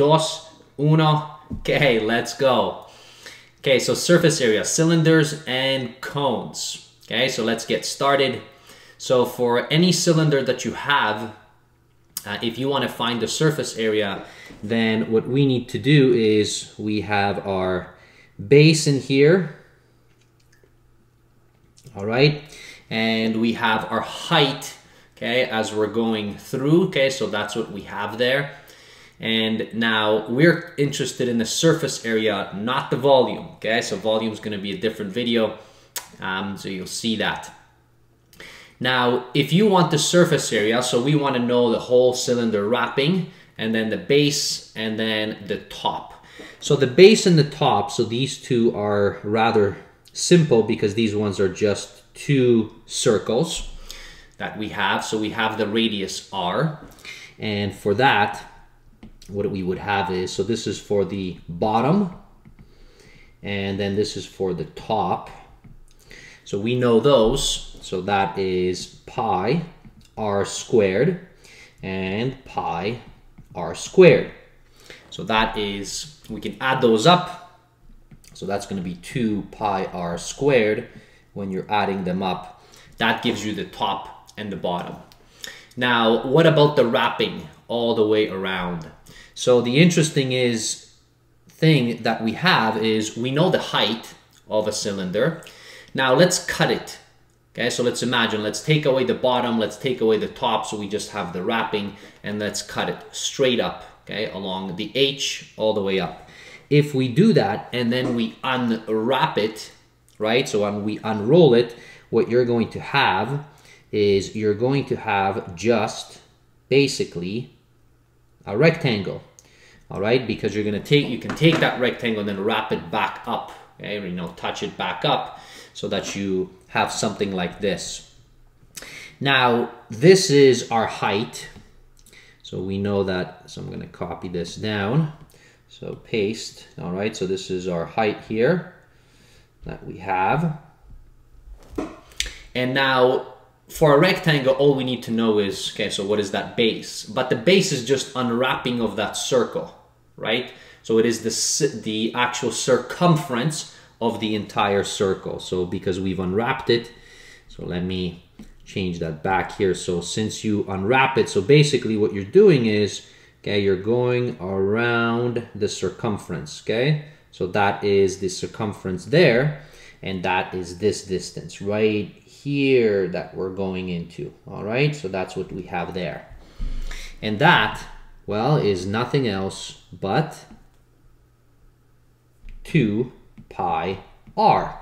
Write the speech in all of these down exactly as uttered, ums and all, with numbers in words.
dos, uno. Okay, let's go. Okay, so surface area, cylinders and cones. Okay, so let's get started. So for any cylinder that you have, uh, if you want to find the surface area, then what we need to do is we have our base in here. All right, and we have our height, okay, as we're going through. Okay, so that's what we have there. And now we're interested in the surface area, not the volume, okay? So volume is gonna be a different video, um, so you'll see that. Now, if you want the surface area, so we wanna know the whole cylinder wrapping, and then the base, and then the top. So the base and the top, so these two are rather simple because these ones are just two circles that we have. So we have the radius R, and for that, what we would have is, so this is for the bottom, and then this is for the top. So we know those, so that is pi r squared and pi r squared. So that is, we can add those up, so that's gonna be two pi r squared when you're adding them up. That gives you the top and the bottom. Now, what about the wrapping all the way around? So the interesting is thing that we have is we know the height of a cylinder. Now let's cut it. Okay, so let's imagine, let's take away the bottom, let's take away the top, so we just have the wrapping, and let's cut it straight up, okay, along the H all the way up. If we do that and then we unwrap it, right, so when we unroll it, what you're going to have is you're going to have just basically a rectangle. All right, because you're gonna take, you can take that rectangle and then wrap it back up, okay, you know, touch it back up so that you have something like this. Now, this is our height. So we know that, so I'm gonna copy this down. So paste, all right, so this is our height here that we have. And now, for a rectangle, all we need to know is, okay, so what is that base? But the base is just unwrapping of that circle, right? So it is the, the actual circumference of the entire circle. So because we've unwrapped it, so let me change that back here. So since you unwrap it, so basically what you're doing is, okay, you're going around the circumference, okay? So that is the circumference there, and that is this distance, right? Here that we're going into. All right, so that's what we have there, and that, well, is nothing else but two pi r,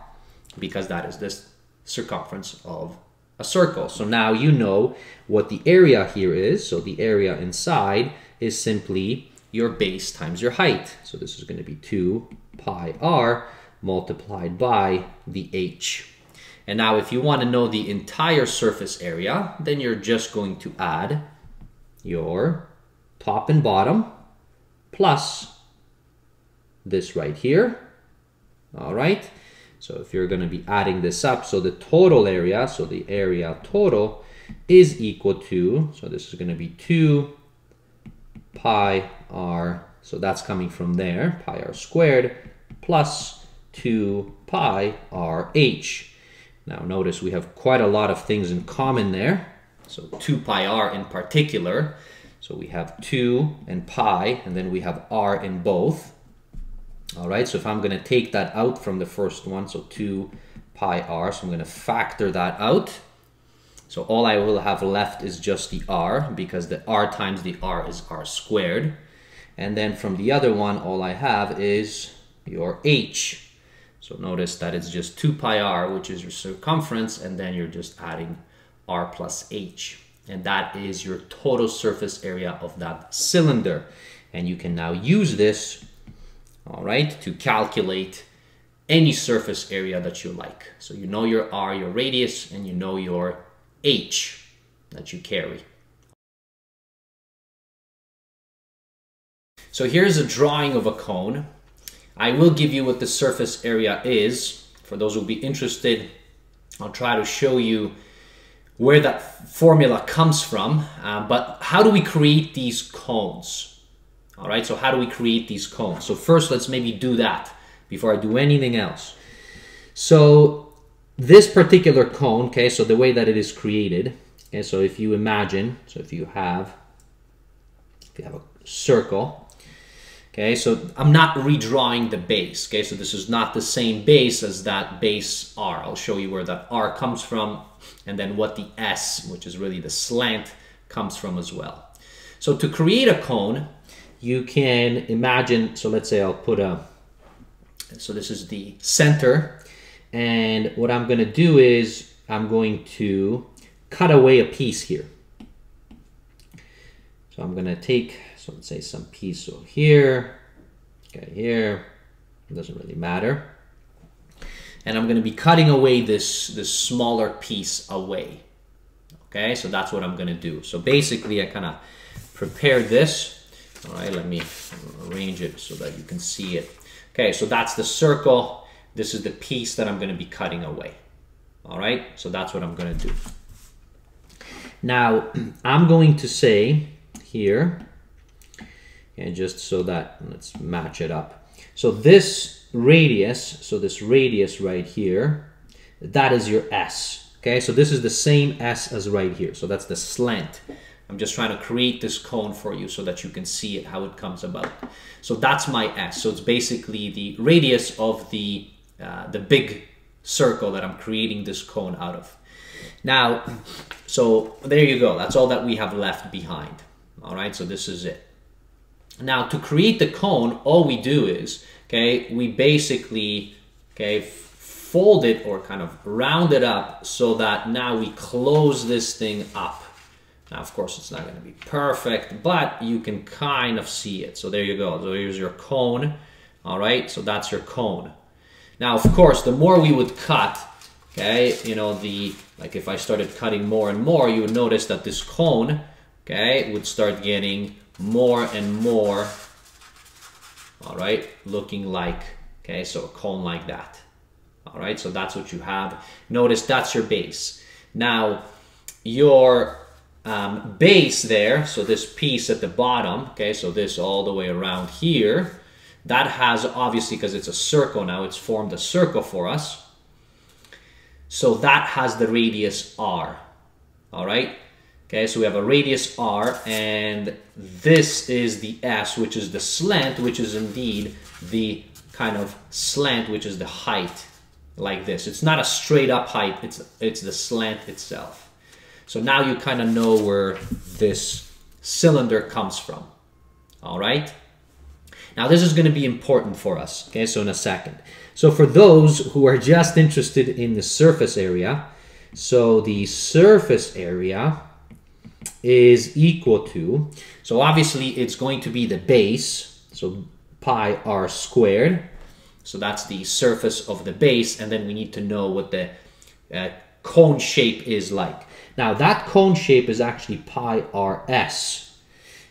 because that is this circumference of a circle. So now you know what the area here is. So the area inside is simply your base times your height. So this is going to be two pi r multiplied by the h. And now if you want to know the entire surface area, then you're just going to add your top and bottom plus this right here. All right, so if you're going to be adding this up, so the total area, so the area total is equal to, so this is going to be two pi r, so that's coming from there, pi r squared plus two pi r h. Now notice we have quite a lot of things in common there. So two pi r in particular. So we have two and pi, and then we have r in both. All right, so if I'm gonna take that out from the first one, so two pi r, so I'm gonna factor that out. So all I will have left is just the r, because the r times the r is r squared. And then from the other one, all I have is your h. So notice that it's just two pi r, which is your circumference, and then you're just adding r plus h. And that is your total surface area of that cylinder. And you can now use this, all right, to calculate any surface area that you like. So you know your r, your radius, and you know your h that you carry. So here's a drawing of a cone. I will give you what the surface area is. For those who will be interested, I'll try to show you where that formula comes from. Uh, but how do we create these cones? All right, so how do we create these cones? So first, let's maybe do that before I do anything else. So this particular cone, okay, so the way that it is created, okay, so if you imagine, so if you have, if you have a circle, okay, so I'm not redrawing the base, okay, so this is not the same base as that base R. I'll show you where that R comes from and then what the S, which is really the slant, comes from as well. So to create a cone, you can imagine, so let's say I'll put a, so this is the center, and what I'm going to do is I'm going to cut away a piece here. So I'm going to take, so let's say some piece, so here, okay, here, it doesn't really matter. And I'm going to be cutting away this, this smaller piece away. Okay, so that's what I'm going to do. So basically I kind of prepared this. All right, let me arrange it so that you can see it. Okay, so that's the circle. This is the piece that I'm going to be cutting away. All right, so that's what I'm going to do. Now, I'm going to say here, and just so that, let's match it up. So this radius, so this radius right here, that is your S. Okay, so this is the same S as right here. So that's the slant. I'm just trying to create this cone for you so that you can see it, how it comes about. So that's my S. So it's basically the radius of the, uh, the big circle that I'm creating this cone out of. Now, so there you go. That's all that we have left behind. All right, so this is it. Now, to create the cone, all we do is, okay, we basically, okay, fold it or kind of round it up so that now we close this thing up. Now, of course, it's not going to be perfect, but you can kind of see it. So there you go. So here's your cone. All right. So that's your cone. Now, of course, the more we would cut, okay, you know, the, like if I started cutting more and more, you would notice that this cone, okay, would start getting more and more, all right, looking like, okay, so a cone like that. All right. So that's what you have. Notice that's your base. Now, your Um, base there, so this piece at the bottom, okay, so this all the way around here, that has obviously, because it's a circle now, it's formed a circle for us, so that has the radius R. All right, okay, so we have a radius R, and this is the S, which is the slant, which is indeed the kind of slant, which is the height, like this. It's not a straight up height, it's it's the slant itself. So now you kind of know where this cylinder comes from, all right? Now this is going to be important for us, okay, so in a second. So for those who are just interested in the surface area, so the surface area is equal to, so obviously it's going to be the base, so pi r squared, so that's the surface of the base, and then we need to know what the uh, cone shape is like. Now that cone shape is actually pi rs.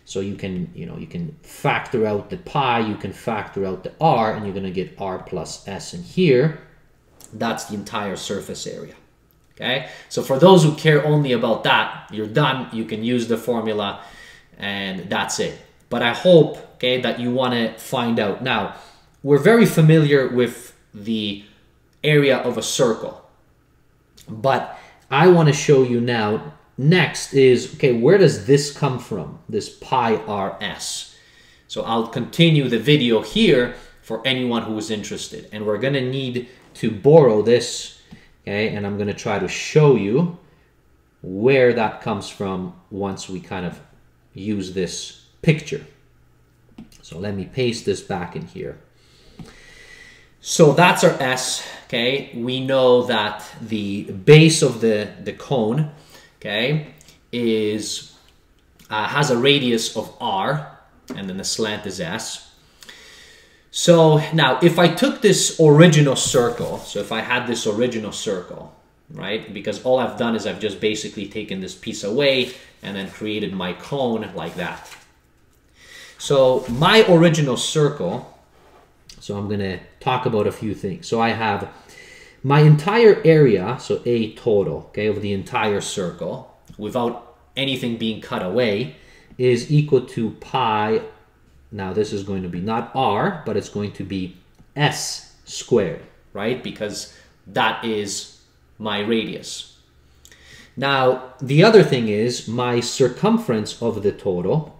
So you can, you know, you can factor out the pi, you can factor out the r, and you're going to get r plus s in here. That's the entire surface area. Okay? So for those who care only about that, you're done. You can use the formula and that's it. But I hope, okay, that you want to find out. Now, we're very familiar with the area of a circle, but I want to show you now, next is, okay, where does this come from, this pi rs? So I'll continue the video here for anyone who is interested. And we're going to need to borrow this, okay, and I'm going to try to show you where that comes from once we kind of use this picture. So let me paste this back in here. So that's our S, okay? We know that the base of the, the cone, okay, is, uh, has a radius of R, and then the slant is S. So now, if I took this original circle, so if I had this original circle, right, because all I've done is I've just basically taken this piece away and then created my cone like that. So my original circle, so I'm going to talk about a few things. So I have my entire area, so A total, okay, of the entire circle, without anything being cut away, is equal to pi Now this is going to be not r, but it's going to be s squared, right? Because that is my radius. Now, the other thing is my circumference of the total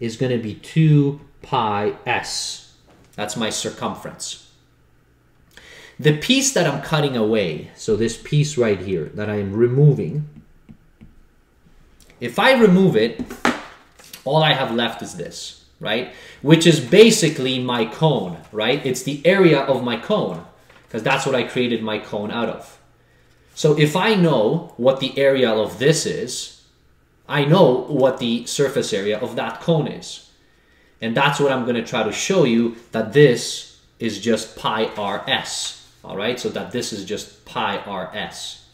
is going to be two pi s. That's my circumference. The piece that I'm cutting away, so this piece right here that I'm removing, if I remove it, all I have left is this, right? Which is basically my cone, right? It's the area of my cone, because that's what I created my cone out of. So if I know what the area of this is, I know what the surface area of that cone is. And that's what I'm going to try to show you, that this is just pi rs, all right? So that this is just pi rs.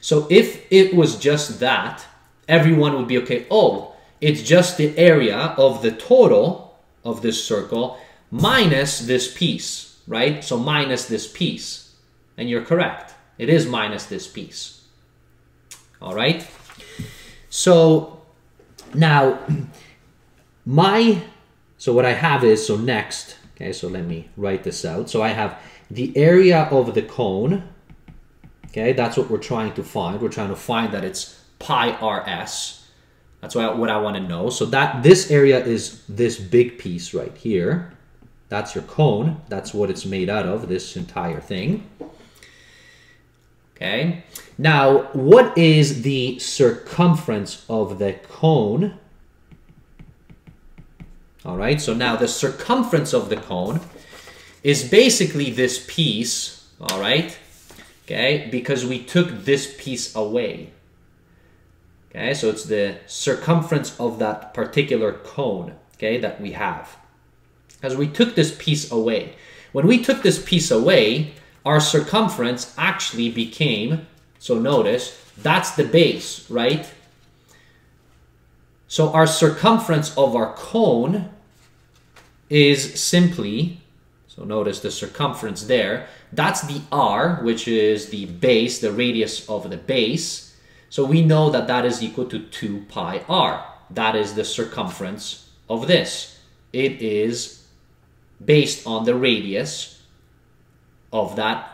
So if it was just that, everyone would be okay, oh, it's just the area of the total of this circle minus this piece, right? So minus this piece. And you're correct. It is minus this piece. All right? So now my, so what I have is, so next, okay, so let me write this out. So I have the area of the cone, okay? That's what we're trying to find. We're trying to find that it's pi rs. That's what I, what I want to know. So that this area is this big piece right here. That's your cone. That's what it's made out of, this entire thing. Okay. Now, what is the circumference of the cone? All right. So now the circumference of the cone is basically this piece. All right. Okay. Because we took this piece away. Okay, so it's the circumference of that particular cone, okay, that we have. As we took this piece away. When we took this piece away, our circumference actually became, so notice, that's the base, right? So our circumference of our cone is simply, so notice the circumference there, that's the r, which is the base, the radius of the base. So we know that that is equal to two pi r. That is the circumference of this. It is based on the radius of that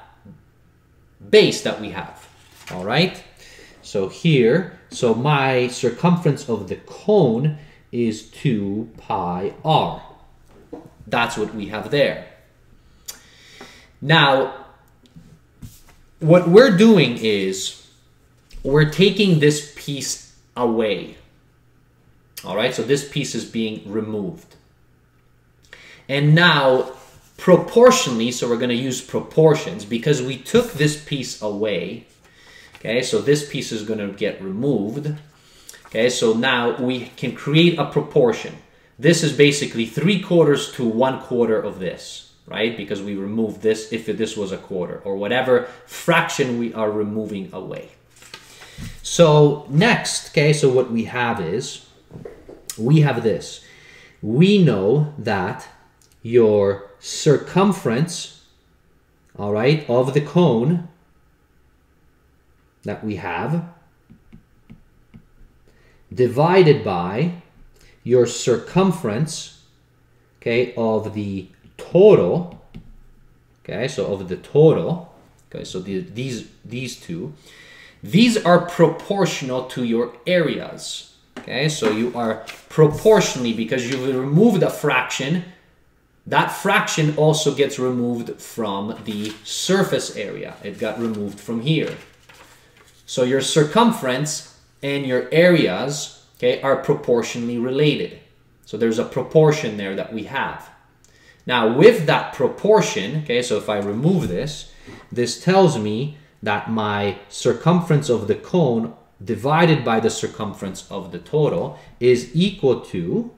base that we have. All right? So here, so my circumference of the cone is two pi r. That's what we have there. Now, what we're doing is, we're taking this piece away, all right? So this piece is being removed. And now, proportionally, so we're going to use proportions because we took this piece away, okay? So this piece is going to get removed, okay? So now we can create a proportion. This is basically three quarters to one quarter of this, right? Because we removed this if this was a quarter or whatever fraction we are removing away. So next, okay, so what we have is, we have this. We know that your circumference, all right, of the cone that we have divided by your circumference, okay, of the total, okay, so of the total, okay, so the, these, these two, these are proportional to your areas, okay? So you are proportionally, because you've removed a fraction, that fraction also gets removed from the surface area. It got removed from here. So your circumference and your areas, okay, are proportionally related. So there's a proportion there that we have. Now with that proportion, okay, so if I remove this, this tells me that my circumference of the cone divided by the circumference of the total is equal to,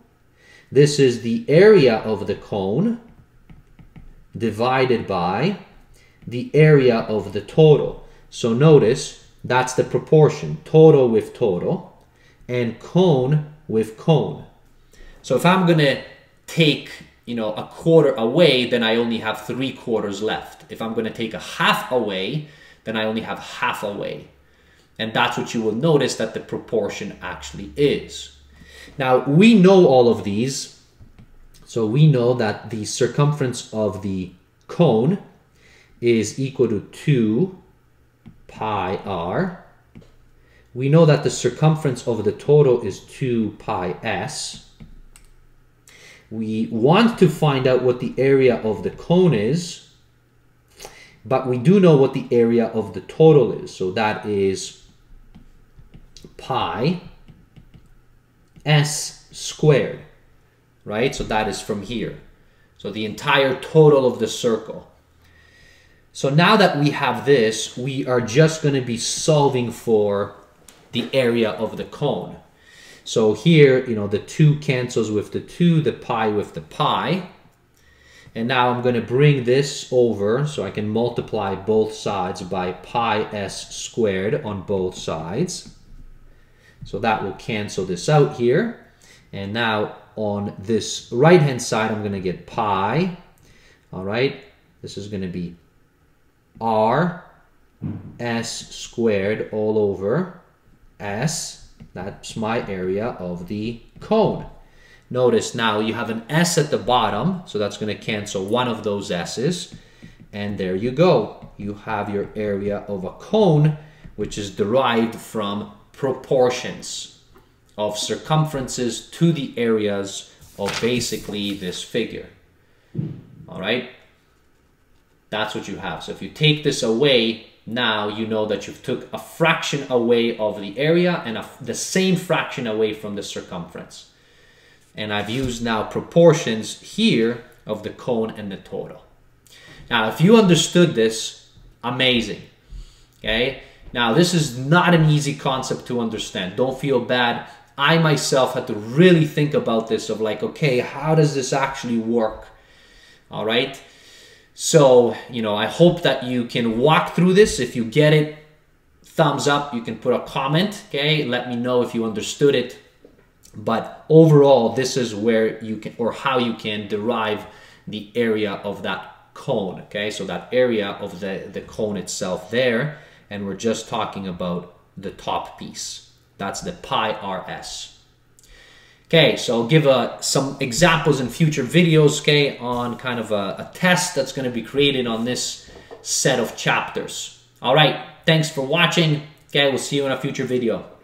this is the area of the cone divided by the area of the total. So notice that's the proportion, total with total and cone with cone. So if I'm gonna take, you know, a quarter away, then I only have three quarters left. If I'm gonna take a half away, then I only have half away. And that's what you will notice that the proportion actually is. Now, we know all of these. So we know that the circumference of the cone is equal to two pi r. We know that the circumference of the total is two pi s. We want to find out what the area of the cone is, but we do know what the area of the total is. So that is pi s squared, right? So that is from here. So the entire total of the circle. So now that we have this, we are just going to be solving for the area of the cone. So here, you know, the two cancels with the two, the pi with the pi. And now I'm going to bring this over so I can multiply both sides by pi s squared on both sides. So that will cancel this out here. And now on this right-hand side, I'm going to get pi. All right, this is going to be r s squared all over s. That's my area of the cone. Notice now you have an S at the bottom, so that's going to cancel one of those S's. And there you go. You have your area of a cone, which is derived from proportions of circumferences to the areas of basically this figure. All right? That's what you have. So if you take this away, now you know that you've took a fraction away of the area and a, the same fraction away from the circumference. And I've used now proportions here of the cone and the total. Now, if you understood this, amazing. Okay? Now, this is not an easy concept to understand. Don't feel bad. I myself had to really think about this of like, okay, how does this actually work? All right? So, you know, I hope that you can walk through this. If you get it, thumbs up. You can put a comment. Okay? Let me know if you understood it. But overall, this is where you can, or how you can derive the area of that cone, okay? So that area of the, the cone itself there, and we're just talking about the top piece. That's the pi rs. Okay, so I'll give uh, some examples in future videos, okay, on kind of a, a test that's gonna be created on this set of chapters. All right, thanks for watching. Okay, we'll see you in a future video.